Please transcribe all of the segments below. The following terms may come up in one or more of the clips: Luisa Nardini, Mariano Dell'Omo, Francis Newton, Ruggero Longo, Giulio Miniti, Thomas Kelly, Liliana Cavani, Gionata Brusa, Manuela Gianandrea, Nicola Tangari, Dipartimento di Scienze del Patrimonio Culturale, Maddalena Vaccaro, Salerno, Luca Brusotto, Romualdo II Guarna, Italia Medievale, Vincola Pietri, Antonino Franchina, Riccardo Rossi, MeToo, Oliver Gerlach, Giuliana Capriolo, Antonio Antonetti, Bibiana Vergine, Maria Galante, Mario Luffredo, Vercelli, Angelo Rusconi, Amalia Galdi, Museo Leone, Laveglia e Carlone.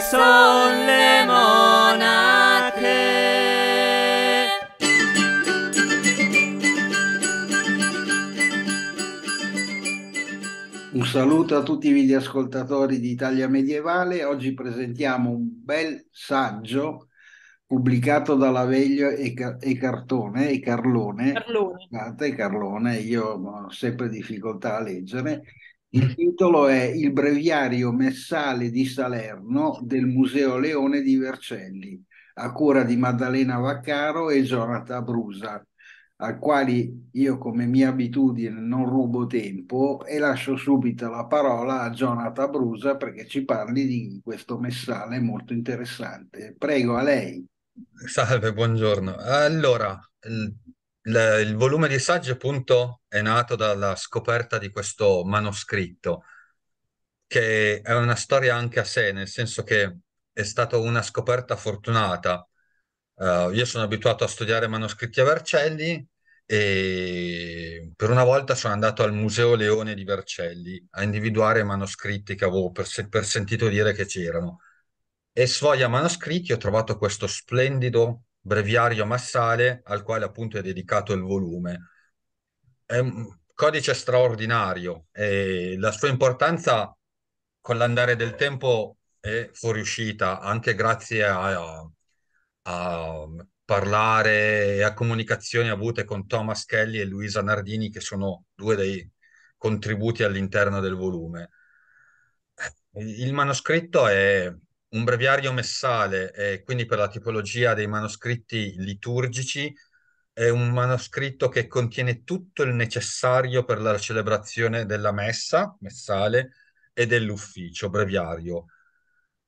son le monache. Un saluto a tutti i videoascoltatori di Italia Medievale. Oggi presentiamo un bel saggio pubblicato da Laveglia e Carlone, io ho sempre difficoltà a leggere. Il titolo è Il breviario messale di Salerno del Museo Leone di Vercelli, a cura di Maddalena Vaccaro e Gionata Brusa, a quali io, come mia abitudine, non rubo tempo e lascio subito la parola a Gionata Brusa perché ci parli di questo messale molto interessante. Prego, a lei. Salve, buongiorno. Allora, il volume di saggio appunto è nato dalla scoperta di questo manoscritto, che è una storia anche a sé, nel senso che è stata una scoperta fortunata. Io sono abituato a studiare manoscritti a Vercelli e per una volta sono andato al Museo Leone di Vercelli a individuare manoscritti che avevo per sentito dire che c'erano. E sfoglia manoscritti ho trovato questo splendido breviario massale al quale appunto è dedicato il volume. È un codice straordinario e la sua importanza con l'andare del tempo è fuoriuscita anche grazie a parlare e a comunicazioni avute con Thomas Kelly e Luisa Nardini, che sono due dei contributi all'interno del volume. Il manoscritto è un breviario messale e quindi per la tipologia dei manoscritti liturgici è un manoscritto che contiene tutto il necessario per la celebrazione della messa messale e dell'ufficio breviario.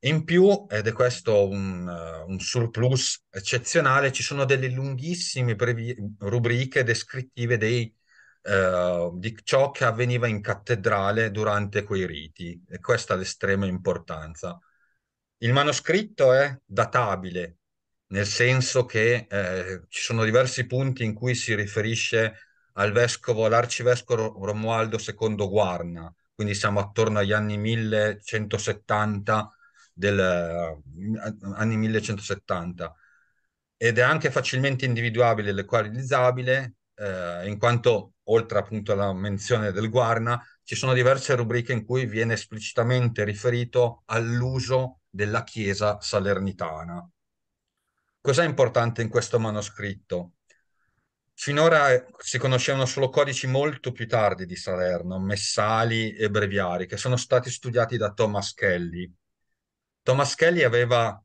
In più, ed è questo un surplus eccezionale, ci sono delle lunghissime rubriche descrittive di ciò che avveniva in cattedrale durante quei riti, e questa è l'estrema importanza. Il manoscritto è databile, nel senso che ci sono diversi punti in cui si riferisce all'arcivescovo Romualdo II Guarna, quindi siamo attorno agli anni 1170, ed è anche facilmente individuabile e localizzabile, in quanto oltre appunto alla menzione del Guarna ci sono diverse rubriche in cui viene esplicitamente riferito all'uso della chiesa salernitana. Cos'è importante in questo manoscritto? Finora si conoscevano solo codici molto più tardi di Salerno, messali e breviari, che sono stati studiati da Thomas Kelly. Thomas Kelly aveva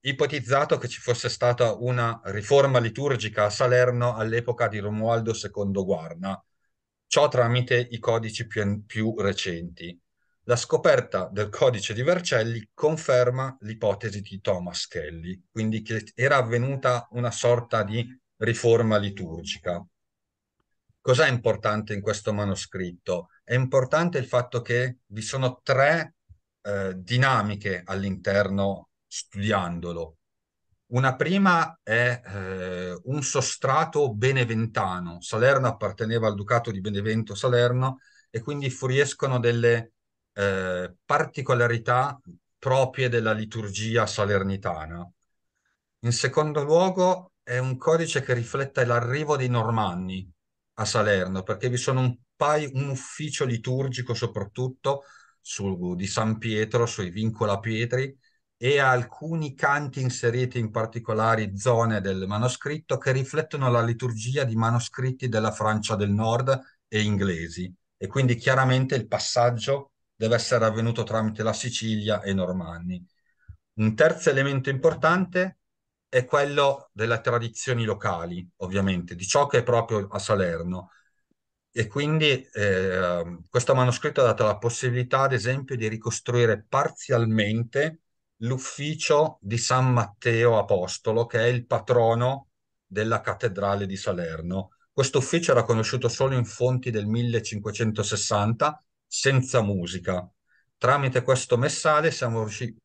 ipotizzato che ci fosse stata una riforma liturgica a Salerno all'epoca di Romualdo II Guarna, ciò tramite i codici più recenti. La scoperta del codice di Vercelli conferma l'ipotesi di Thomas Kelly, quindi che era avvenuta una sorta di riforma liturgica. Cos'è importante in questo manoscritto? È importante il fatto che vi sono tre dinamiche all'interno studiandolo. Una prima è un sostrato beneventano. Salerno apparteneva al Ducato di Benevento-Salerno e quindi fuoriescono delle particolarità proprie della liturgia salernitana. In secondo luogo è un codice che riflette l'arrivo dei Normanni a Salerno, perché vi sono un ufficio liturgico soprattutto di San Pietro, sui Vincola Pietri, e alcuni canti inseriti in particolari zone del manoscritto che riflettono la liturgia di manoscritti della Francia del Nord e inglesi, e quindi chiaramente il passaggio deve essere avvenuto tramite la Sicilia e i Normanni. Un terzo elemento importante è quello delle tradizioni locali, ovviamente, di ciò che è proprio a Salerno. E quindi questo manoscritto ha dato la possibilità, ad esempio, di ricostruire parzialmente l'ufficio di San Matteo Apostolo, che è il patrono della cattedrale di Salerno. Questo ufficio era conosciuto solo in fonti del 1560, senza musica. Tramite questo messale siamo riusciti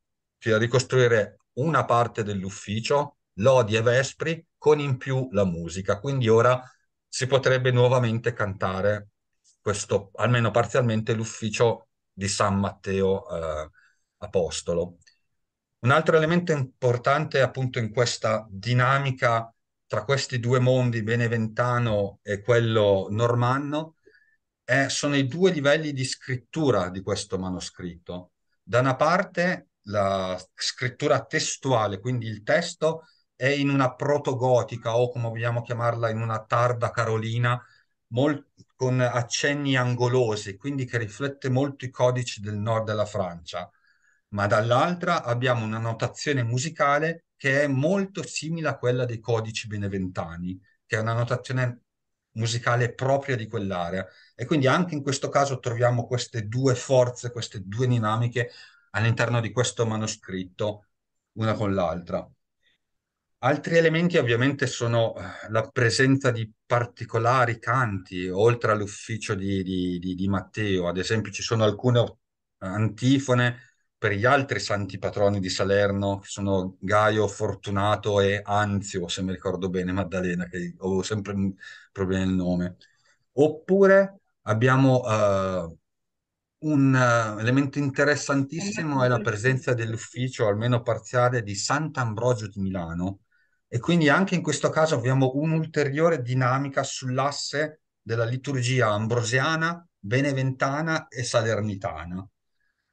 a ricostruire una parte dell'ufficio, lodi e vespri, con in più la musica. Quindi ora si potrebbe nuovamente cantare questo, almeno parzialmente, l'ufficio di San Matteo apostolo. Un altro elemento importante appunto in questa dinamica tra questi due mondi, beneventano e quello normanno, sono i due livelli di scrittura di questo manoscritto. Da una parte la scrittura testuale, quindi il testo è in una protogotica o, come vogliamo chiamarla, in una tarda carolina, con accenni angolosi, quindi che riflette molto i codici del nord della Francia, ma dall'altra abbiamo una notazione musicale che è molto simile a quella dei codici beneventani, che è una notazione musicale propria di quell'area. E quindi anche in questo caso troviamo queste due forze, queste due dinamiche all'interno di questo manoscritto, una con l'altra. Altri elementi ovviamente sono la presenza di particolari canti, oltre all'ufficio di Matteo. Ad esempio ci sono alcune antifone per gli altri santi patroni di Salerno, che sono Gaio, Fortunato e Anzio, se mi ricordo bene, Maddalena, che avevo sempre problemi nel nome. Oppure abbiamo un elemento interessantissimo, è la presenza dell'ufficio, almeno parziale, di Sant'Ambrogio di Milano. E quindi anche in questo caso abbiamo un'ulteriore dinamica sull'asse della liturgia ambrosiana, beneventana e salernitana.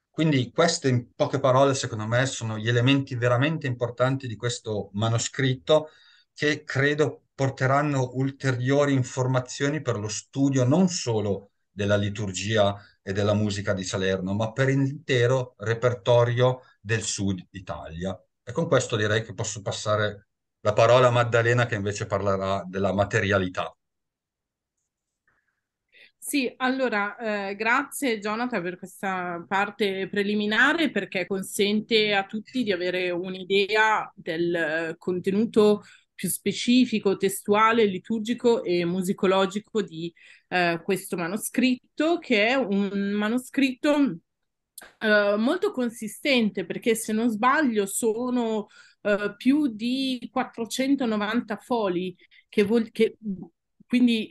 Quindi queste, in poche parole, secondo me, sono gli elementi veramente importanti di questo manoscritto, che credo porteranno ulteriori informazioni per lo studio non solo della liturgia e della musica di Salerno, ma per l'intero repertorio del Sud Italia. E con questo direi che posso passare la parola a Maddalena, che invece parlerà della materialità. Sì, allora grazie Gionata per questa parte preliminare, perché consente a tutti di avere un'idea del contenuto più specifico, testuale, liturgico e musicologico di questo manoscritto, che è un manoscritto molto consistente, perché se non sbaglio sono più di 490 foli, quindi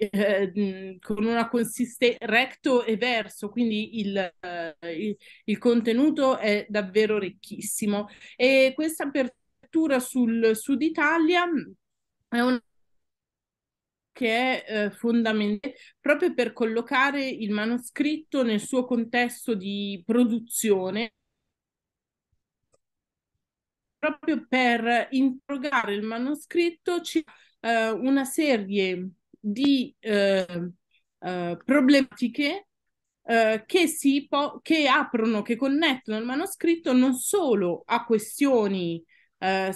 con una consistenza recto e verso, quindi il contenuto è davvero ricchissimo. E questa apertura sul Sud Italia è una che è fondamentale proprio per collocare il manoscritto nel suo contesto di produzione, proprio per interrogare il manoscritto una serie di problematiche che aprono, che connettono il manoscritto non solo a questioni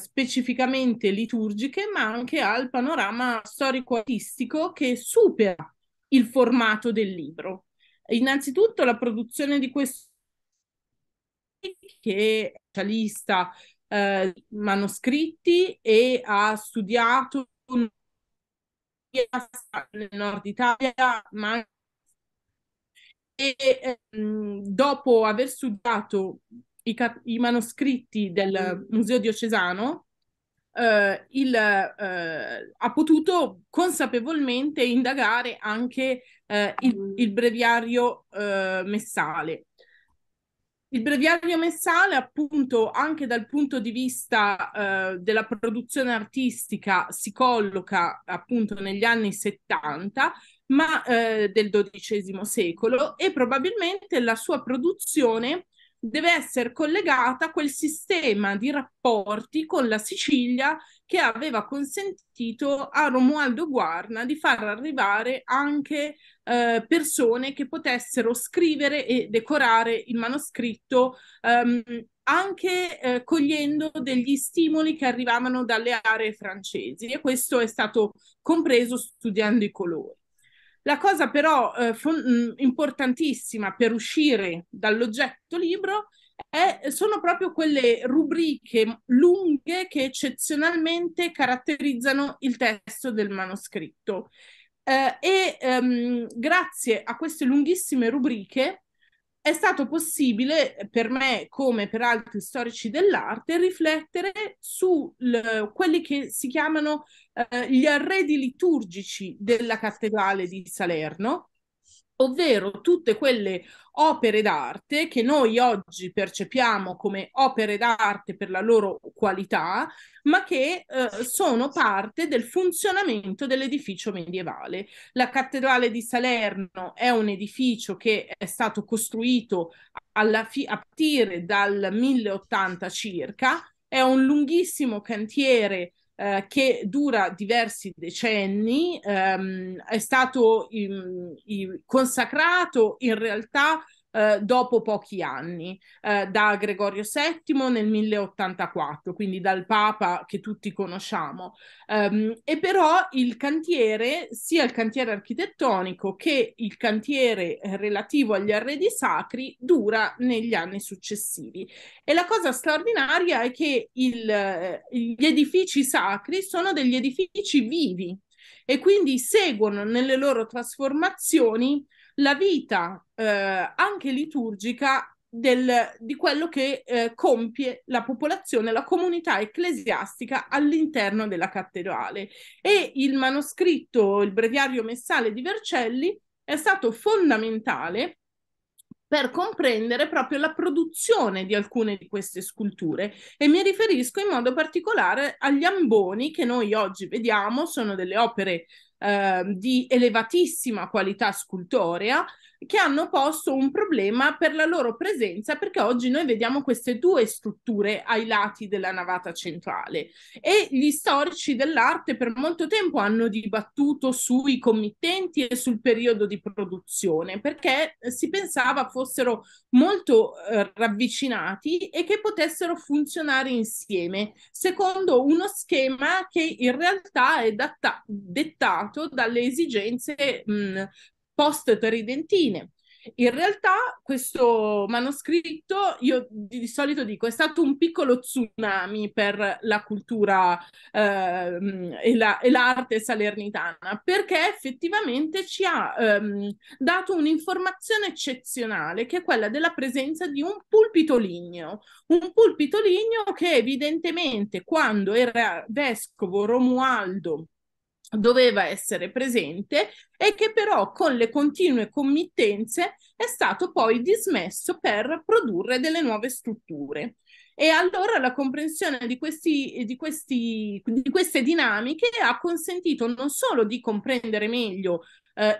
specificamente liturgiche, ma anche al panorama storico-artistico che supera il formato del libro. Innanzitutto la produzione di questo, che è specialista manoscritti e ha studiato nel nord Italia, ma e dopo aver studiato i manoscritti del Museo Diocesano, ha potuto consapevolmente indagare anche il breviario messale. Il breviario messale, appunto, anche dal punto di vista della produzione artistica, si colloca appunto negli anni 70, ma del XII secolo, e probabilmente la sua produzione deve essere collegata a quel sistema di rapporti con la Sicilia che aveva consentito a Romualdo Guarna di far arrivare anche persone che potessero scrivere e decorare il manoscritto, anche cogliendo degli stimoli che arrivavano dalle aree francesi, e questo è stato compreso studiando i colori. La cosa però importantissima per uscire dall'oggetto libro sono proprio quelle rubriche lunghe che eccezionalmente caratterizzano il testo del manoscritto. Grazie a queste lunghissime rubriche è stato possibile, per me come per altri storici dell'arte, riflettere su quelli che si chiamano gli arredi liturgici della cattedrale di Salerno, ovvero tutte quelle opere d'arte che noi oggi percepiamo come opere d'arte per la loro qualità, ma che sono parte del funzionamento dell'edificio medievale. La cattedrale di Salerno è un edificio che è stato costruito a partire dal 1080 circa, è un lunghissimo cantiere che dura diversi decenni, è stato consacrato in realtà dopo pochi anni, da Gregorio VII nel 1084, quindi dal Papa che tutti conosciamo. E però il cantiere, sia il cantiere architettonico che il cantiere relativo agli arredi sacri, dura negli anni successivi. E la cosa straordinaria è che gli edifici sacri sono degli edifici vivi e quindi seguono nelle loro trasformazioni la vita anche liturgica di quello che compie la popolazione, la comunità ecclesiastica all'interno della cattedrale. E il manoscritto, il breviario messale di Vercelli, è stato fondamentale per comprendere proprio la produzione di alcune di queste sculture, e mi riferisco in modo particolare agli amboni che noi oggi vediamo. Sono delle opere di elevatissima qualità scultorea che hanno posto un problema per la loro presenza, perché oggi noi vediamo queste due strutture ai lati della navata centrale, e gli storici dell'arte per molto tempo hanno dibattuto sui committenti e sul periodo di produzione, perché si pensava fossero molto ravvicinati e che potessero funzionare insieme secondo uno schema che in realtà è dettato dalle esigenze post-tridentine. In realtà questo manoscritto, io di solito dico, è stato un piccolo tsunami per la cultura e l'arte salernitana, perché effettivamente ci ha dato un'informazione eccezionale, che è quella della presenza di un pulpito ligneo che evidentemente, quando era vescovo Romualdo, doveva essere presente, e che però con le continue committenze è stato poi dismesso per produrre delle nuove strutture. E allora la comprensione di queste dinamiche ha consentito non solo di comprendere meglio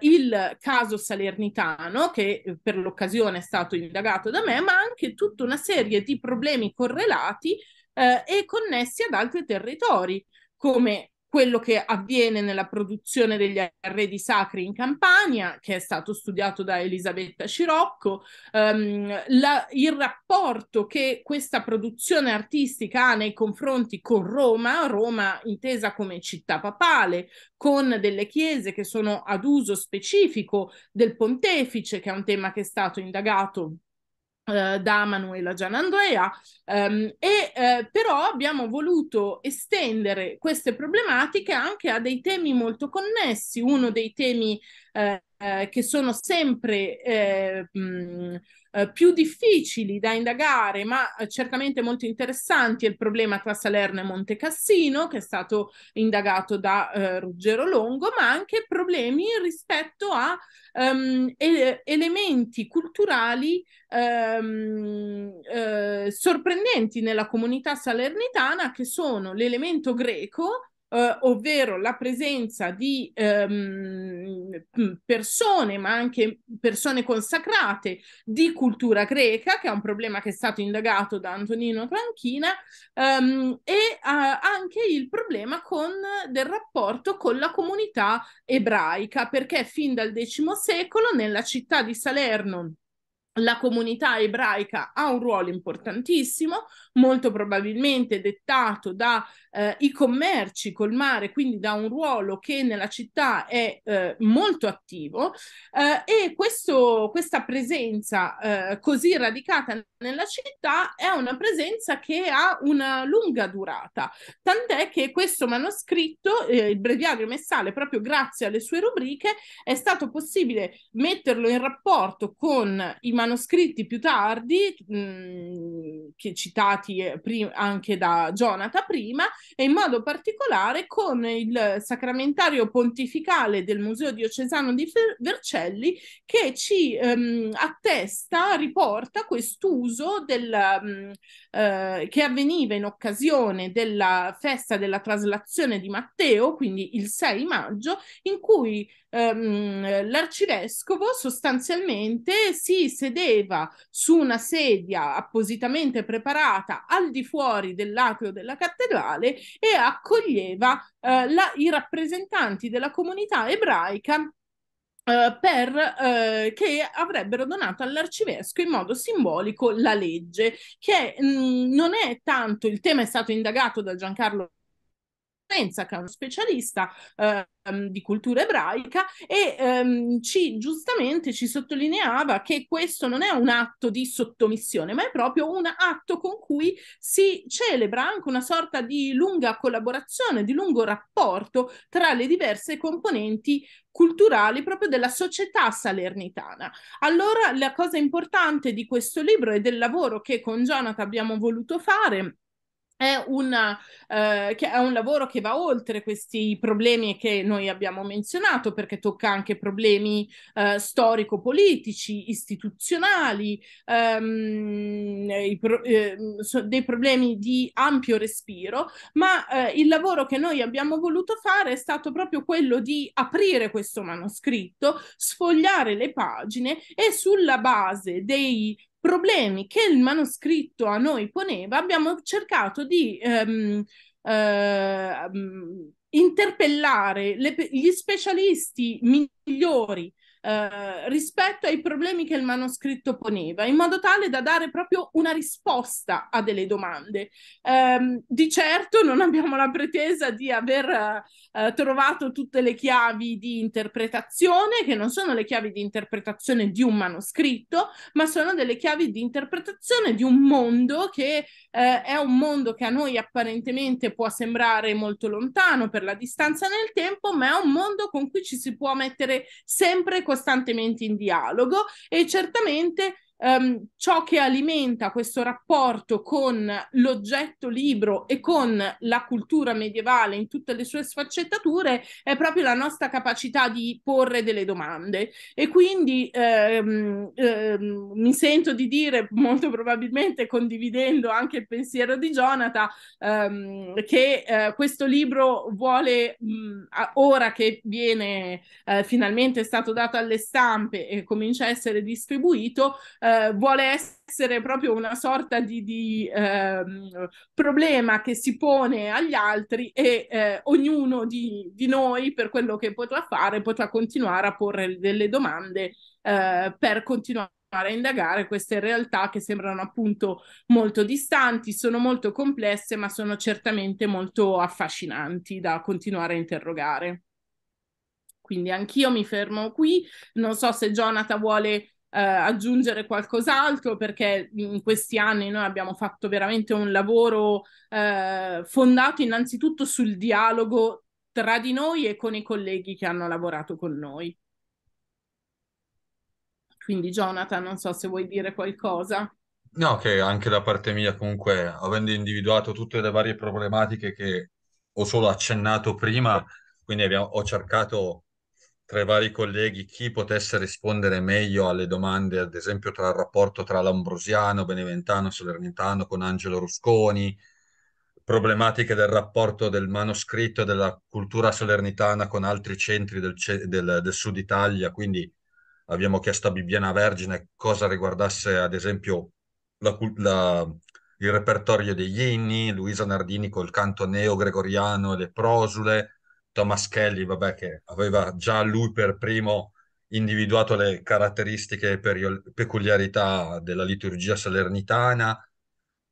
il caso salernitano, che per l'occasione è stato indagato da me, ma anche tutta una serie di problemi correlati e connessi ad altri territori, come quello che avviene nella produzione degli arredi sacri in Campania, che è stato studiato da Elisabetta Scirocco, il rapporto che questa produzione artistica ha nei confronti con Roma intesa come città papale, con delle chiese che sono ad uso specifico del pontefice, che è un tema che è stato indagato da Manuela Gianandrea, però abbiamo voluto estendere queste problematiche anche a dei temi molto connessi. Uno dei temi che sono sempre più difficili da indagare, ma certamente molto interessanti, è il problema tra Salerno e Monte Cassino, che è stato indagato da Ruggero Longo, ma anche problemi rispetto a elementi culturali sorprendenti nella comunità salernitana, che sono l'elemento greco, ovvero la presenza di persone, ma anche persone consacrate di cultura greca, che è un problema che è stato indagato da Antonino Franchina, anche il problema del rapporto con la comunità ebraica, perché fin dal X secolo nella città di Salerno la comunità ebraica ha un ruolo importantissimo, molto probabilmente dettato dai commerci col mare, quindi da un ruolo che nella città è molto attivo, e questa presenza così radicata nella città è una presenza che ha una lunga durata, tant'è che questo manoscritto, il breviario messale, proprio grazie alle sue rubriche, è stato possibile metterlo in rapporto con i manoscritti più tardi, che citati anche da Gionata prima, e in modo particolare con il sacramentario pontificale del Museo Diocesano di Vercelli, che ci attesta, riporta quest'uso che avveniva in occasione della festa della traslazione di Matteo, quindi il 6 maggio, in cui l'arcivescovo sostanzialmente si sedeva su una sedia appositamente preparata al di fuori dell'atrio della cattedrale e accoglieva i rappresentanti della comunità ebraica che avrebbero donato all'arcivescovo in modo simbolico la legge, che non è tanto, il tema è stato indagato da Giancarlo, che è uno specialista di cultura ebraica, e giustamente ci sottolineava che questo non è un atto di sottomissione, ma è proprio un atto con cui si celebra anche una sorta di lunga collaborazione, di lungo rapporto tra le diverse componenti culturali proprio della società salernitana. Allora la cosa importante di questo libro e del lavoro che con Gionata abbiamo voluto fare è un lavoro che va oltre questi problemi che noi abbiamo menzionato, perché tocca anche problemi storico-politici, istituzionali, dei problemi di ampio respiro, ma il lavoro che noi abbiamo voluto fare è stato proprio quello di aprire questo manoscritto, sfogliare le pagine e, sulla base dei problemi che il manoscritto a noi poneva, abbiamo cercato di interpellare gli specialisti migliori rispetto ai problemi che il manoscritto poneva, in modo tale da dare proprio una risposta a delle domande. Di certo non abbiamo la pretesa di aver trovato tutte le chiavi di interpretazione, che non sono le chiavi di interpretazione di un manoscritto, ma sono delle chiavi di interpretazione di un mondo che è un mondo che a noi apparentemente può sembrare molto lontano per la distanza nel tempo, ma è un mondo con cui ci si può mettere sempre costantemente in dialogo, e certamente ciò che alimenta questo rapporto con l'oggetto libro e con la cultura medievale in tutte le sue sfaccettature è proprio la nostra capacità di porre delle domande, e quindi mi sento di dire, molto probabilmente condividendo anche il pensiero di Gionata, che questo libro vuole, ora che viene finalmente è stato dato alle stampe e comincia a essere distribuito, vuole essere proprio una sorta di problema che si pone agli altri, e ognuno di noi, per quello che potrà fare, potrà continuare a porre delle domande per continuare a indagare queste realtà che sembrano appunto molto distanti, sono molto complesse, ma sono certamente molto affascinanti da continuare a interrogare. Quindi anch'io mi fermo qui, non so se Gionata vuole aggiungere qualcos'altro, perché in questi anni noi abbiamo fatto veramente un lavoro fondato innanzitutto sul dialogo tra di noi e con i colleghi che hanno lavorato con noi. Quindi Gionata, non so se vuoi dire qualcosa. No, che anche da parte mia comunque, avendo individuato tutte le varie problematiche che ho solo accennato prima, quindi ho cercato tra i vari colleghi chi potesse rispondere meglio alle domande, ad esempio tra il rapporto tra l'ambrosiano, beneventano e salernitano con Angelo Rusconi, problematiche del rapporto del manoscritto e della cultura salernitana con altri centri del sud Italia. Quindi abbiamo chiesto a Bibiana Vergine cosa riguardasse ad esempio il repertorio degli inni, Luisa Nardini col canto neo-gregoriano e le prosule, Thomas Kelly, vabbè, che aveva già lui per primo individuato le caratteristiche e peculiarità della liturgia salernitana.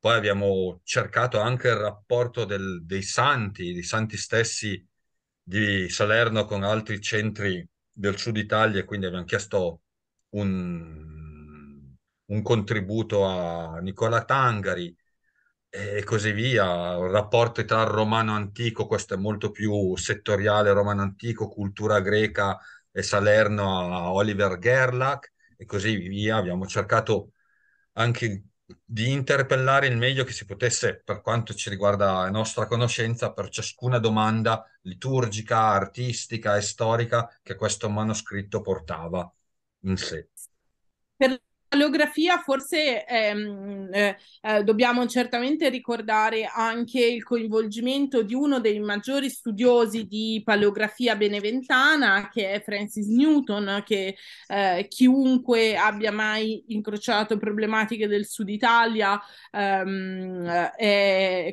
Poi abbiamo cercato anche il rapporto dei santi stessi di Salerno con altri centri del sud Italia, e quindi abbiamo chiesto un contributo a Nicola Tangari, e così via. Rapporti tra il romano antico, questo è molto più settoriale, romano antico, cultura greca e Salerno a Oliver Gerlach, e così via. Abbiamo cercato anche di interpellare il meglio che si potesse per quanto ci riguarda la nostra conoscenza per ciascuna domanda liturgica, artistica e storica che questo manoscritto portava in sé. Per l'aleografia forse dobbiamo certamente ricordare anche il coinvolgimento di uno dei maggiori studiosi di paleografia beneventana, che è Francis Newton, che chiunque abbia mai incrociato problematiche del Sud Italia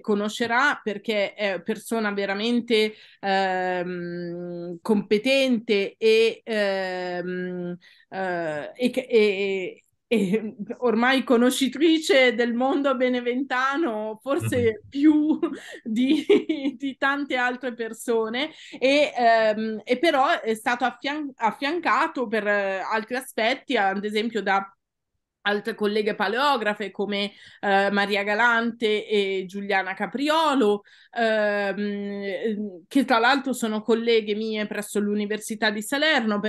conoscerà, perché è persona veramente competente e ormai conoscitrice del mondo beneventano, forse più di tante altre persone, e però è stato affiancato per altri aspetti, ad esempio da altre colleghe paleografe come Maria Galante e Giuliana Capriolo, che tra l'altro sono colleghe mie presso l'Università di Salerno,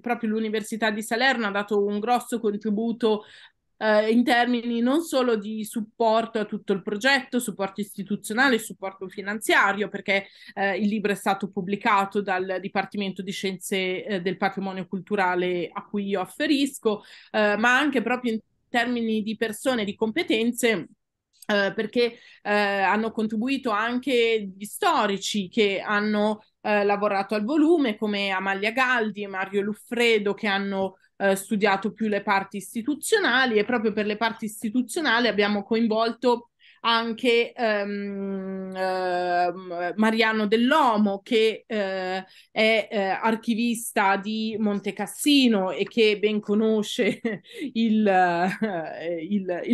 proprio l'Università di Salerno ha dato un grosso contributo in termini non solo di supporto a tutto il progetto, supporto istituzionale, supporto finanziario, perché il libro è stato pubblicato dal Dipartimento di Scienze del Patrimonio Culturale a cui io afferisco, ma anche proprio in termini di persone, di competenze, perché hanno contribuito anche gli storici che hanno lavorato al volume, come Amalia Galdi e Mario Luffredo, che hanno studiato più le parti istituzionali, e proprio per le parti istituzionali abbiamo coinvolto anche Mariano Dell'Omo, che è archivista di Montecassino e che ben conosce il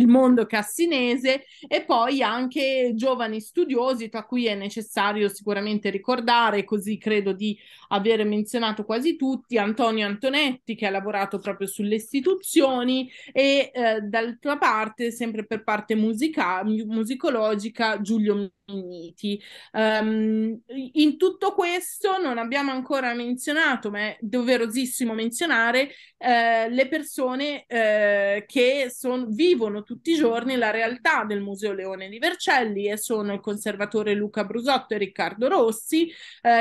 mondo cassinese, e poi anche giovani studiosi tra cui è necessario sicuramente ricordare, così credo di avere menzionato quasi tutti, Antonio Antonetti, che ha lavorato proprio sulle istituzioni, e d'altra parte, sempre per parte musicologica, Giulio Miniti. In tutto questo non abbiamo ancora menzionato, ma è doverosissimo menzionare le persone che vivono tutti i giorni la realtà del Museo Leone di Vercelli, e sono il conservatore Luca Brusotto e Riccardo Rossi,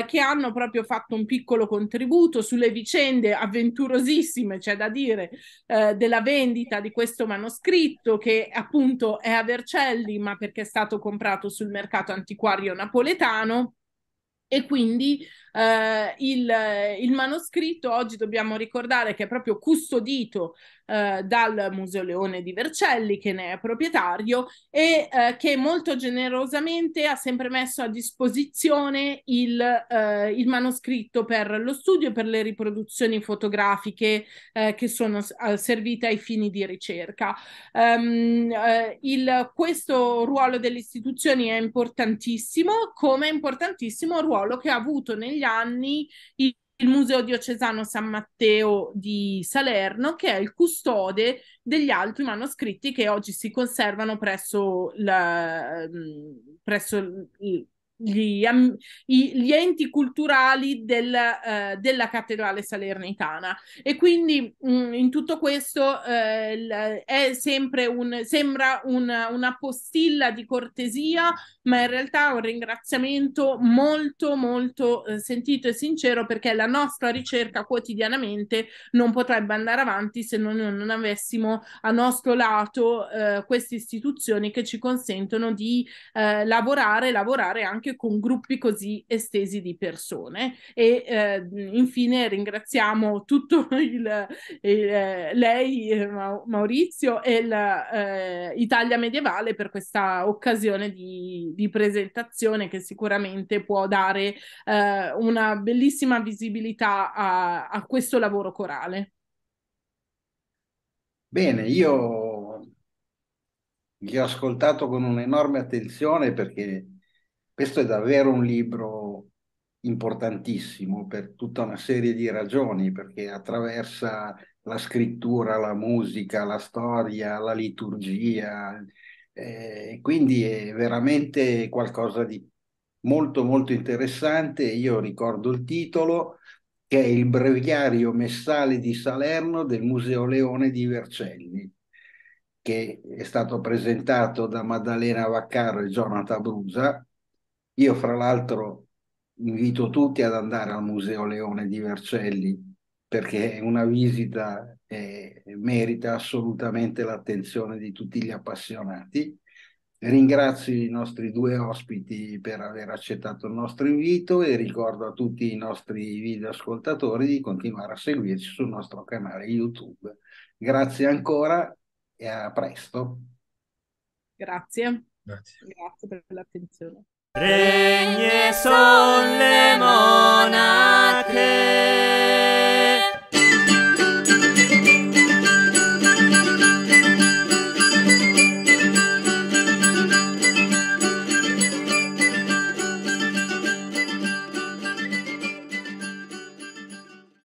che hanno proprio fatto un piccolo contributo sulle vicende avventurosissime, c'è da dire, della vendita di questo manoscritto, che appunto è a Vercelli ma perché è stato comprato sul mercato antiquario napoletano, e quindi il manoscritto oggi dobbiamo ricordare che è proprio custodito dal Museo Leone di Vercelli, che ne è proprietario, e che molto generosamente ha sempre messo a disposizione il manoscritto per lo studio e per le riproduzioni fotografiche che sono servite ai fini di ricerca. Questo ruolo delle istituzioni è importantissimo, come è importantissimo il ruolo che ha avuto negli anni il Museo Diocesano San Matteo di Salerno, che è il custode degli altri manoscritti che oggi si conservano presso gli enti culturali della cattedrale salernitana, e quindi in tutto questo è sempre sembra una postilla di cortesia, ma in realtà è un ringraziamento molto molto sentito e sincero, perché la nostra ricerca quotidianamente non potrebbe andare avanti se non avessimo a nostro lato queste istituzioni che ci consentono di lavorare anche con gruppi così estesi di persone. E infine ringraziamo tutto lei, Maurizio, e l'Italia Medievale per questa occasione di presentazione, che sicuramente può dare una bellissima visibilità a questo lavoro corale. Bene, io vi ho ascoltato con un'enorme attenzione, perché questo è davvero un libro importantissimo per tutta una serie di ragioni, perché attraversa la scrittura, la musica, la storia, la liturgia, quindi è veramente qualcosa di molto molto interessante. Io ricordo il titolo, che è il breviario messale di Salerno del Museo Leone di Vercelli, che è stato presentato da Maddalena Vaccaro e Gionata Brusa. Io, fra l'altro, invito tutti ad andare al Museo Leone di Vercelli, perché una visita merita assolutamente l'attenzione di tutti gli appassionati. Ringrazio i nostri due ospiti per aver accettato il nostro invito e ricordo a tutti i nostri videoascoltatori di continuare a seguirci sul nostro canale YouTube. Grazie ancora e a presto. Grazie. Grazie per l'attenzione.